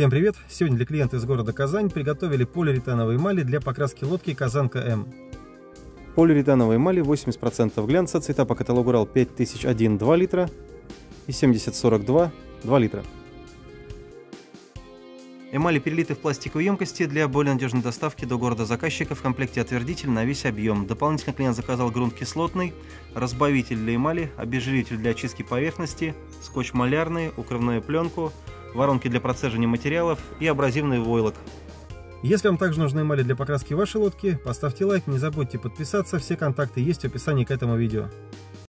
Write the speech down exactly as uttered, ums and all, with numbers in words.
Всем привет! Сегодня для клиента из города Казань приготовили полиуретановые эмали для покраски лодки Казанка-М. Полиуретановые эмали восемьдесят процентов глянца, цвета по каталогу РАЛ пять тысяч один два литра и семьдесят сорок два два литра. Эмали перелиты в пластиковые емкости для более надежной доставки до города заказчика в комплекте отвердитель на весь объем. Дополнительно клиент заказал грунт кислотный, разбавитель для эмали, обезжиритель для очистки поверхности, скотч малярный, укрывную пленку, воронки для процеживания материалов и абразивный войлок. Если вам также нужны эмали для покраски вашей лодки, поставьте лайк, не забудьте подписаться, все контакты есть в описании к этому видео.